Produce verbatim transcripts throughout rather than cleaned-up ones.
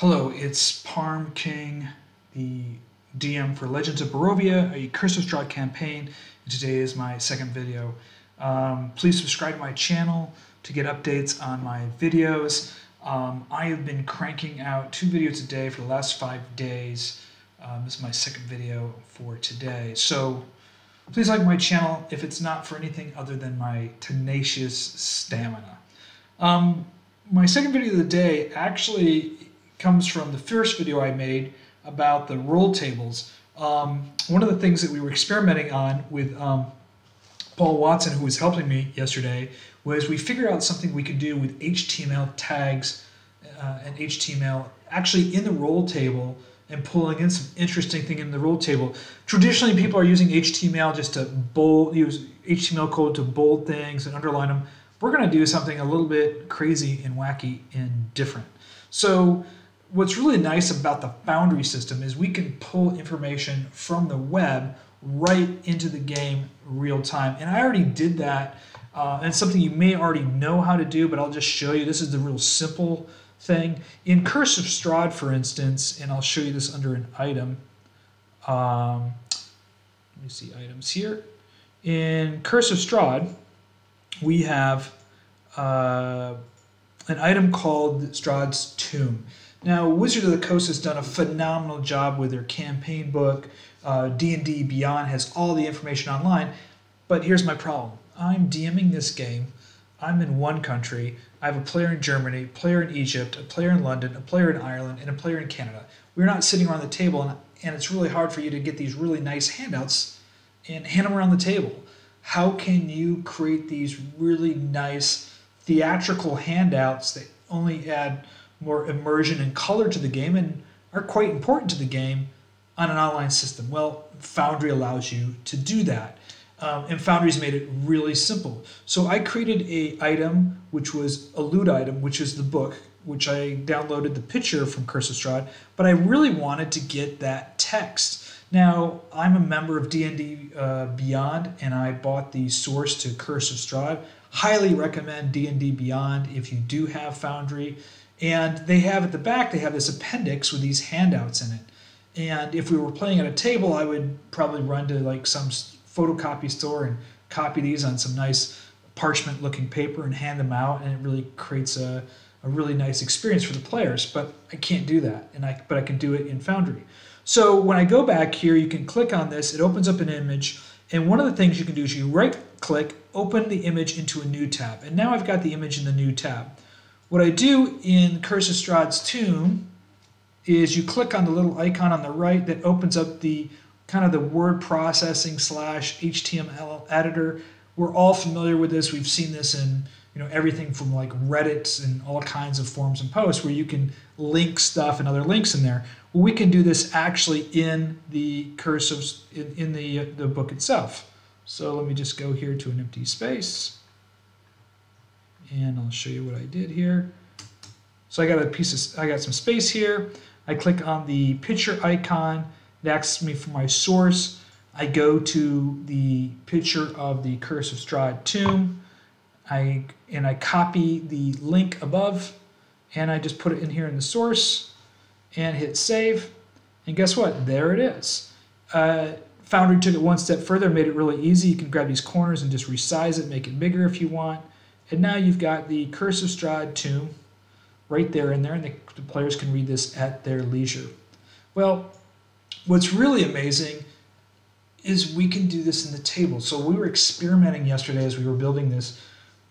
Hello, it's Pyram King, the D M for Legends of Barovia, a Curse of Strahd campaign, and today is my second video. Um, please subscribe to my channel to get updates on my videos. Um, I have been cranking out two videos a day for the last five days. Um, this is my second video for today. So please like my channel if it's not for anything other than my tenacious stamina. Um, my second video of the day actually comes from the first video I made about the roll tables. Um, one of the things that we were experimenting on with um, Paul Watson, who was helping me yesterday, was we figured out something we could do with H T M L tags uh, and H T M L actually in the roll table and pulling in some interesting thing in the roll table. Traditionally, people are using H T M L just to bold, use H T M L code to bold things and underline them. We're gonna do something a little bit crazy and wacky and different. So what's really nice about the Foundry system is we can pull information from the web right into the game real time. And I already did that. Uh, and it's something you may already know how to do, but I'll just show you. This is the real simple thing. In Curse of Strahd, for instance, and I'll show you this under an item. Um, let me see items here. In Curse of Strahd, we have uh, an item called Strahd's Tomb. Now, Wizards of the Coast has done a phenomenal job with their campaign book. Uh, D and D Beyond has all the information online, but here's my problem. I'm DMing this game. I'm in one country. I have a player in Germany, a player in Egypt, a player in London, a player in Ireland, and a player in Canada. We're not sitting around the table, and, and it's really hard for you to get these really nice handouts and hand them around the table. How can you create these really nice theatrical handouts that only add more immersion and color to the game and are quite important to the game on an online system? Well, Foundry allows you to do that. Um, and Foundry's made it really simple. So I created a item, which was a loot item, which is the book, which I downloaded the picture from Curse of Strahd, but I really wanted to get that text. Now, I'm a member of D and D uh, Beyond, and I bought the source to Curse of Strahd. Highly recommend D and D Beyond if you do have Foundry. And they have at the back, they have this appendix with these handouts in it. And if we were playing at a table, I would probably run to like some photocopy store and copy these on some nice parchment looking paper and hand them out, and it really creates a, a really nice experience for the players. But I can't do that, and I but I can do it in Foundry. So when I go back here, you can click on this, it opens up an image, and one of the things you can do is you right click, open the image into a new tab. And now I've got the image in the new tab. What I do in Curse of Strahd's Tomb is you click on the little icon on the right that opens up the kind of the word processing slash H T M L editor. We're all familiar with this. We've seen this in you know everything from like Reddit and all kinds of forums and posts where you can link stuff and other links in there. Well, we can do this actually in the Curse of in, in the the book itself. So let me just go here to an empty space. And I'll show you what I did here. So I got a piece of, I got some space here. I click on the picture icon. It asks me for my source. I go to the picture of the Curse of Strahd tomb. I and I copy the link above, and I just put it in here in the source, and hit save. And guess what? There it is. Uh, Foundry took it one step further, made it really easy. You can grab these corners and just resize it, make it bigger if you want. And now you've got the Curse of Strahd tomb right there in there, and the, the players can read this at their leisure. Well, what's really amazing is we can do this in the table. So we were experimenting yesterday as we were building this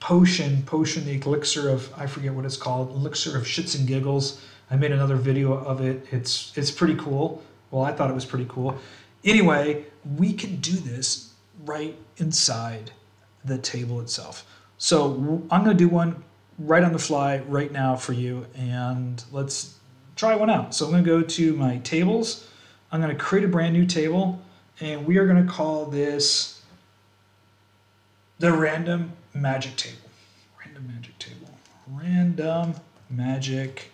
potion, potion, the elixir of, I forget what it's called, elixir of shits and giggles. I made another video of it. It's, it's pretty cool. Well, I thought it was pretty cool. Anyway, we can do this right inside the table itself. So I'm going to do one right on the fly right now for you, and let's try one out. So I'm going to go to my tables. I'm going to create a brand new table, and we are going to call this the Random Magic Table. Random Magic Table. Random Magic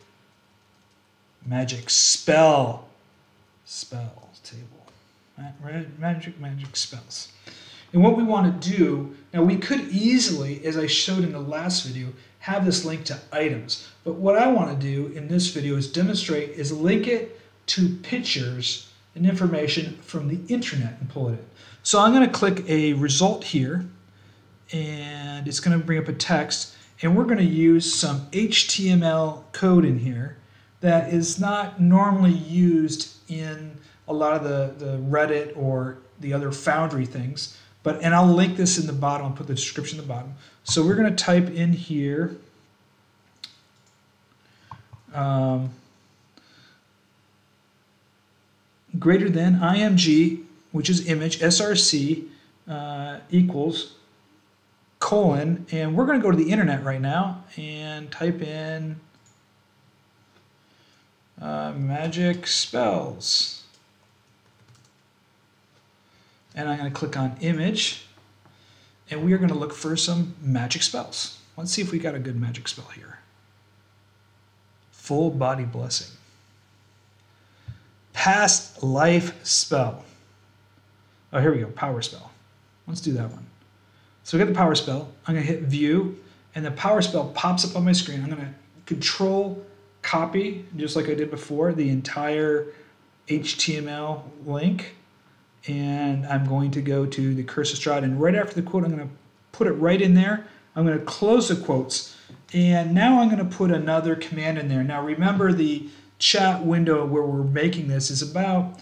Magic Spell Spell Table. Magic Magic Spells. And what we want to do, now we could easily, as I showed in the last video, have this link to items. But what I want to do in this video is demonstrate is link it to pictures and information from the internet and pull it in. So I'm going to click a result here, and it's going to bring up a text, and we're going to use some H T M L code in here that is not normally used in a lot of the, the Reddit or the other Foundry things. But, and I'll link this in the bottom, I'll put the description in the bottom. So we're going to type in here, um, greater than I M G, which is image, S R C, uh, equals, colon, and we're going to go to the internet right now and type in uh, magic spells. And I'm going to click on image, and we are going to look for some magic spells. Let's see if we got a good magic spell here. Full body blessing. Past life spell. Oh, here we go, power spell. Let's do that one. So we got the power spell. I'm going to hit view, and the power spell pops up on my screen. I'm going to control copy, just like I did before, the entire H T M L link. And I'm going to go to the Curse of Strahd, and right after the quote, I'm going to put it right in there. I'm going to close the quotes, and now I'm going to put another command in there. Now remember, the chat window where we're making this is about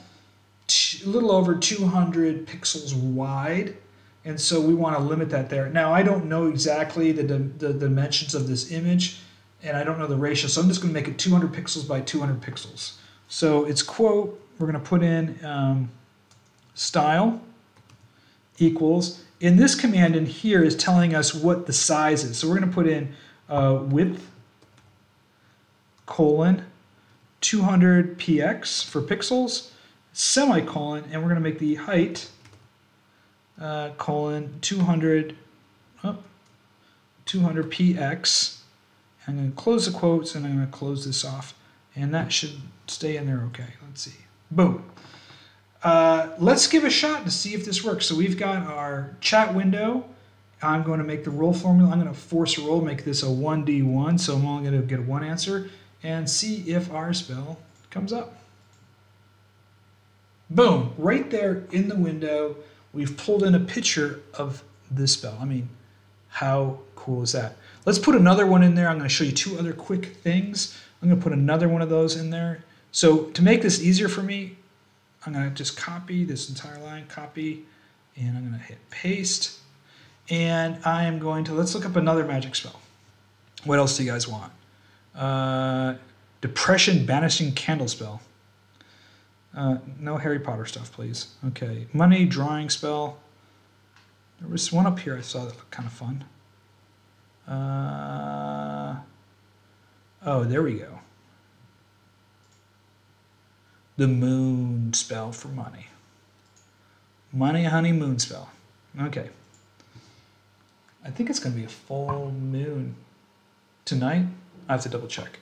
a little over two hundred pixels wide, and so we want to limit that there. Now I don't know exactly the, dim the dimensions of this image, and I don't know the ratio, so I'm just going to make it two hundred pixels by two hundred pixels. So it's quote, we're going to put in... Um, style equals, in this command in here is telling us what the size is. So we're going to put in uh, width colon two hundred P X for pixels, semicolon, and we're going to make the height uh, colon two hundred, oh, two hundred P X. I'm going to close the quotes, and I'm going to close this off, and that should stay in there okay. Let's see. Boom. Uh, let's give a shot to see if this works. So we've got our chat window. I'm going to make the roll formula. I'm going to force a roll, make this a one D one, so I'm only going to get one answer, and see if our spell comes up. Boom! Right there in the window, we've pulled in a picture of this spell. I mean, how cool is that? Let's put another one in there. I'm going to show you two other quick things. I'm going to put another one of those in there. So to make this easier for me, I'm going to just copy this entire line, copy, and I'm going to hit paste. And I am going to, let's look up another magic spell. What else do you guys want? Uh, depression banishing candle spell. Uh, no Harry Potter stuff, please. Okay, money drawing spell. There was one up here I saw that looked kind of fun. Uh, oh, there we go. The moon spell for money. Money, honey, moon spell. Okay. I think it's going to be a full moon tonight. I have to double check.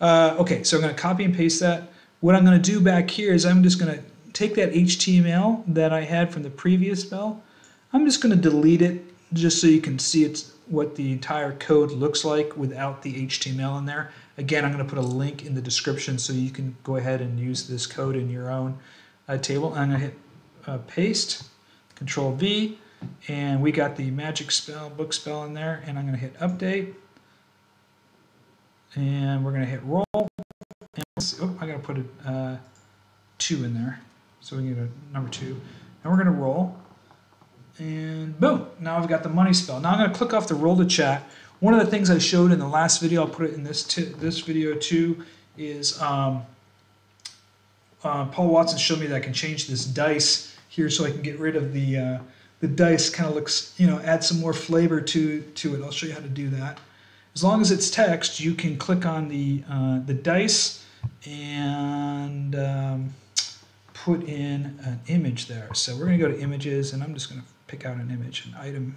Uh, okay, so I'm going to copy and paste that. What I'm going to do back here is I'm just going to take that H T M L that I had from the previous spell. I'm just going to delete it just so you can see it's what the entire code looks like without the H T M L in there. Again, I'm going to put a link in the description so you can go ahead and use this code in your own uh, table. I'm going to hit uh, paste, control V, and we got the magic spell, book spell in there, and I'm going to hit update, and we're going to hit roll, and let's see, oh, I'm going to put a uh, two in there, so we get a number two, and we're going to roll. And boom, now I've got the money spell. Now I'm going to click off the roll to chat. One of the things I showed in the last video, I'll put it in this, this video too, is um, uh, Paul Watson showed me that I can change this dice here so I can get rid of the, uh, the dice kind of looks, you know, add some more flavor to, to it. I'll show you how to do that. As long as it's text, you can click on the, uh, the dice and um, put in an image there. So we're going to go to images, and I'm just going to pick out an image, an item.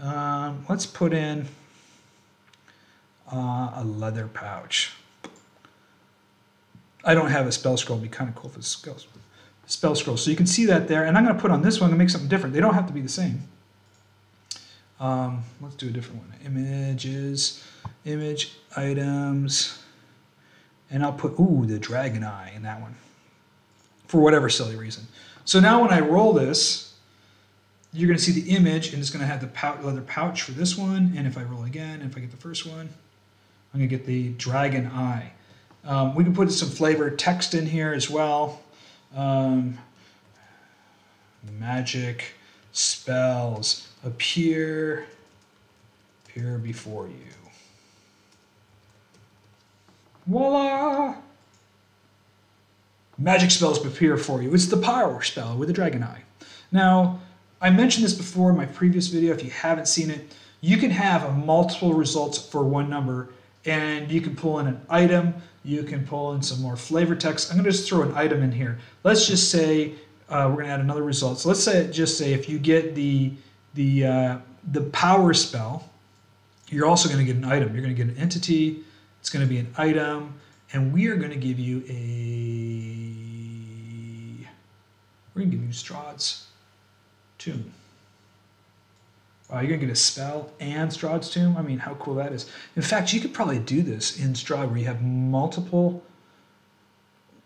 Um, let's put in uh, a leather pouch. I don't have a spell scroll. It'd be kind of cool if it's a spell scroll. So you can see that there. And I'm going to put on this one to make something different. They don't have to be the same. Um, let's do a different one. Images. image items, and I'll put, ooh, the dragon eye in that one for whatever silly reason. So now when I roll this, you're going to see the image, and it's going to have the pout, leather pouch for this one, and if I roll again, if I get the first one, I'm going to get the dragon eye. Um, we can put some flavor text in here as well. Um, magic spells appear, appear before you. Voila! Magic spells appear for you. It's the power spell with the dragon eye. Now, I mentioned this before in my previous video. If you haven't seen it, you can have a multiple results for one number, and you can pull in an item. You can pull in some more flavor text. I'm going to just throw an item in here. Let's just say uh, we're going to add another result. So let's say just say if you get the the uh, the power spell, you're also going to get an item. You're going to get an entity. It's going to be an item, and we are going to give you a, we're going to give you Strahd's Tomb. Wow, you're going to get a spell and Strahd's Tomb? I mean, how cool that is. In fact, you could probably do this in Strahd where you have multiple,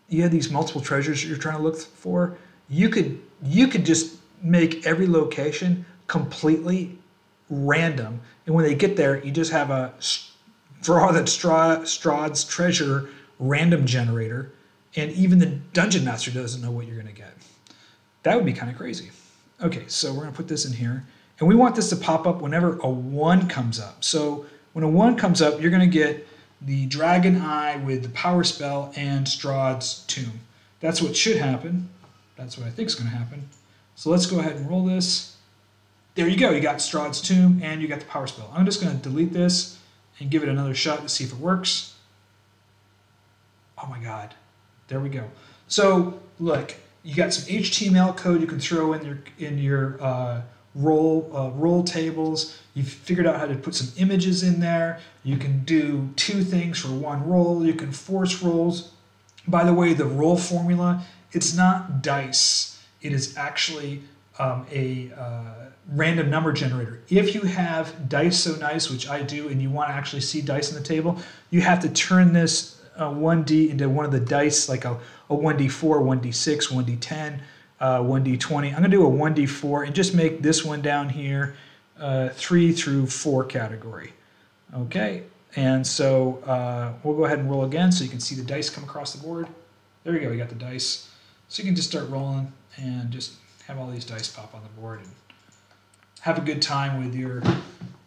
you have these multiple treasures you're trying to look for. You could, you could just make every location completely random, and when they get there, you just have a draw that Strahd's treasure random generator, and even the dungeon master doesn't know what you're going to get. That would be kind of crazy. Okay, so we're going to put this in here, and we want this to pop up whenever a one comes up. So when a one comes up, you're going to get the dragon eye with the power spell and Strahd's Tomb. That's what should happen. That's what I think is going to happen. So let's go ahead and roll this. There you go. You got Strahd's Tomb, and you got the power spell. I'm just going to delete this and give it another shot to see if it works. Oh my God, there we go. So look, you got some H T M L code you can throw in your in your uh, roll uh, roll tables. You've figured out how to put some images in there. You can do two things for one roll. You can force rolls. By the way, the roll formula, it's not dice. It is actually um, a uh, random number generator. If you have Dice So Nice, which I do, and you want to actually see dice on the table, you have to turn this uh, one D into one of the dice, like a, a one D four, one D six, one D ten, uh, one D twenty. I'm going to do a one D four and just make this one down here uh, three through four category. Okay, and so uh, we'll go ahead and roll again so you can see the dice come across the board. There we go, we got the dice. So you can just start rolling and just have all these dice pop on the board and have a good time with your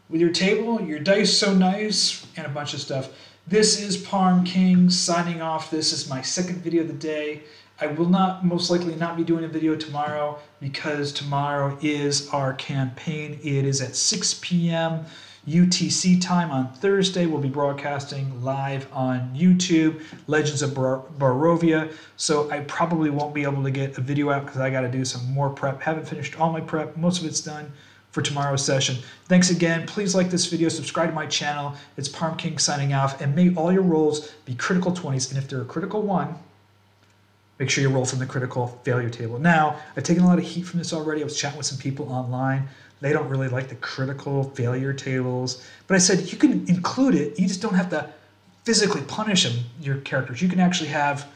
with your table, your Dice So Nice, and a bunch of stuff. This is Pyram King signing off. This is my second video of the day. I will not, most likely not be doing a video tomorrow because tomorrow is our campaign. It is at six P M U T C time on Thursday. We'll be broadcasting live on YouTube, Legends of Bar Barovia. So I probably won't be able to get a video out because I got to do some more prep. Haven't finished all my prep. Most of it's done for tomorrow's session. Thanks again. Please like this video, subscribe to my channel. It's Pyram King signing off, and may all your rolls be critical twenties, and if they're a critical one, make sure you roll from the critical failure table. Now, I've taken a lot of heat from this already. I was chatting with some people online. They don't really like the critical failure tables, but I said you can include it. You just don't have to physically punish them, your characters. You can actually have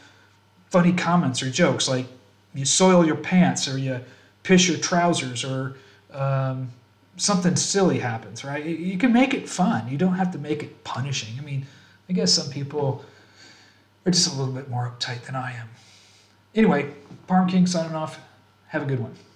funny comments or jokes, like you soil your pants or you piss your trousers or Um, something silly happens, right? You can make it fun. You don't have to make it punishing. I mean, I guess some people are just a little bit more uptight than I am. Anyway, Pyram King signing off. Have a good one.